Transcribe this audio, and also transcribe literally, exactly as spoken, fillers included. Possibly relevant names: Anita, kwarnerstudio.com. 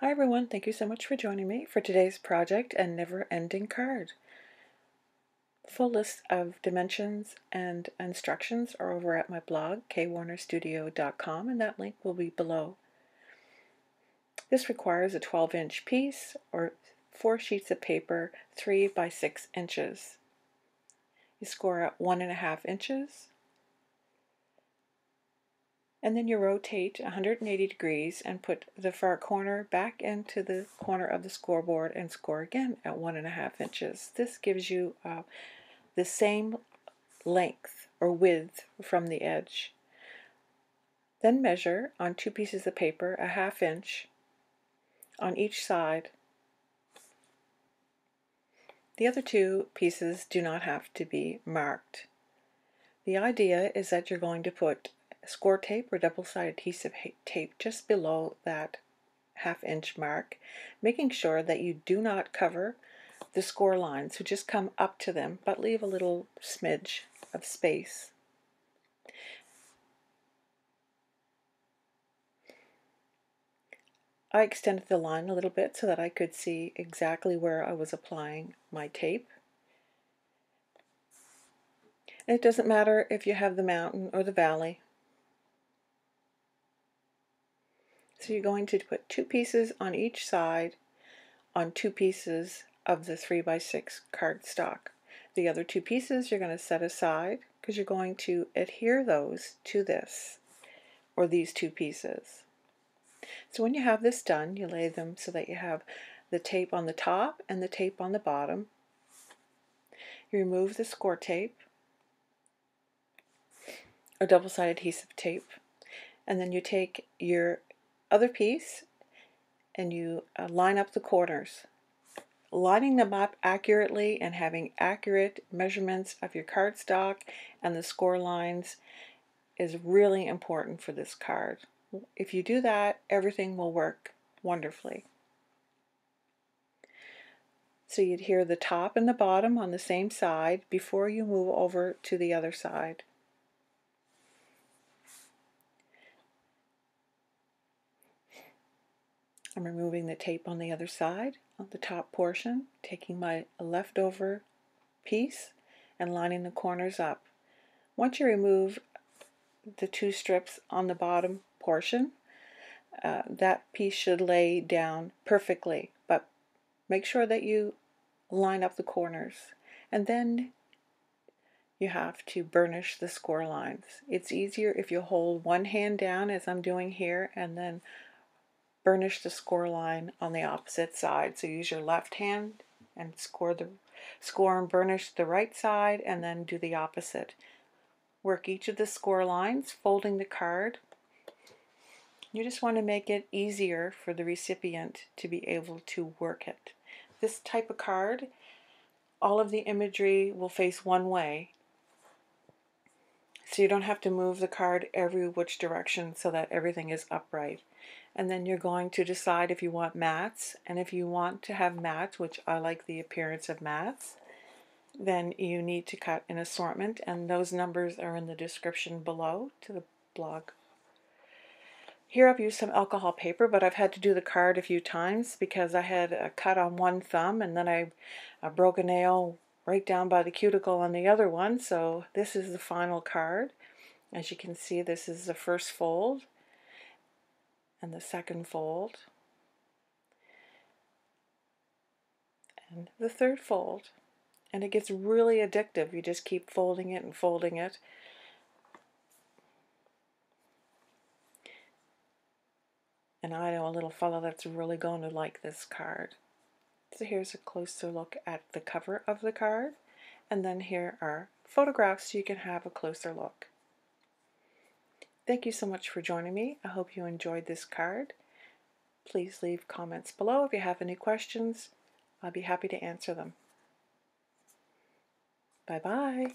Hi everyone, thank you so much for joining me for today's project and never-ending card. Full list of dimensions and instructions are over at my blog, k warner studio dot com, and that link will be below. This requires a twelve inch piece or four sheets of paper, three by six inches. You score at one and a half inches, and then you rotate one hundred eighty degrees and put the far corner back into the corner of the scoreboard and score again at one and a half inches. This gives you uh, the same length or width from the edge. Then measure on two pieces of paper a half inch on each side. The other two pieces do not have to be marked. The idea is that you're going to put score tape or double-sided adhesive tape just below that half-inch mark, making sure that you do not cover the score lines, so just come up to them, but leave a little smidge of space. I extended the line a little bit so that I could see exactly where I was applying my tape. And it doesn't matter if you have the mountain or the valley. So you're going to put two pieces on each side on two pieces of the three by six cardstock. The other two pieces you're going to set aside because you're going to adhere those to this or these two pieces. So when you have this done, you lay them so that you have the tape on the top and the tape on the bottom. You remove the score tape or double-sided adhesive tape, and then you take your other piece and you uh, line up the corners. Lining them up accurately and having accurate measurements of your cardstock and the score lines is really important for this card. If you do that, everything will work wonderfully. So you adhere the top and the bottom on the same side before you move over to the other side. I'm removing the tape on the other side, on the top portion, taking my leftover piece and lining the corners up. Once you remove the two strips on the bottom portion, uh, that piece should lay down perfectly, but make sure that you line up the corners, and then you have to burnish the score lines. It's easier if you hold one hand down, as I'm doing here, and then burnish the score line on the opposite side. So use your left hand and score the score and burnish the right side, and then do the opposite. Work each of the score lines, folding the card. You just want to make it easier for the recipient to be able to work it. This type of card, all of the imagery will face one way, so you don't have to move the card every which direction so that everything is upright. And then you're going to decide if you want mats, and if you want to have mats, which I like the appearance of mats, then you need to cut an assortment, and those numbers are in the description below to the blog. Here I've used some alcohol paper, but I've had to do the card a few times because I had a cut on one thumb, and then I, I broke a nail right down by the cuticle on the other one. So this is the final card. As you can see, this is the first fold and the second fold and the third fold, and it gets really addictive. You just keep folding it and folding it. And I know a little fellow that's really going to like this card. So here's a closer look at the cover of the card, and then here are photographs so you can have a closer look. Thank you so much for joining me. I hope you enjoyed this card. Please leave comments below if you have any questions. I'll be happy to answer them. Bye-bye.